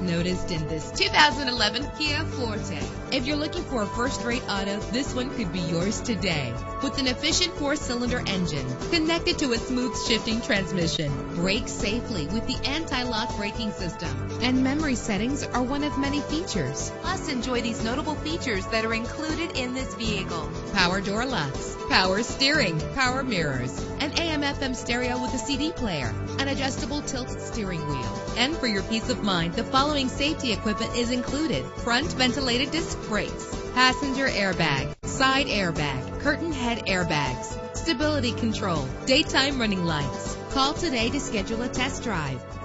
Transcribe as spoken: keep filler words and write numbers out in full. not noticed in this two thousand eleven Kia Forte. If you're looking for a first-rate auto, this one could be yours today. With an efficient four-cylinder engine connected to a smooth shifting transmission, brake safely with the anti-lock braking system. And memory settings are one of many features. Plus, enjoy these notable features that are included in this vehicle: power door locks, power steering, power mirrors, an A M F M stereo with a C D player, an adjustable tilt steering wheel. And for your peace of mind, the following safety equipment is included: front ventilated disc brakes, passenger airbag, side airbag, curtain head airbags, stability control, daytime running lights. Call today to schedule a test drive.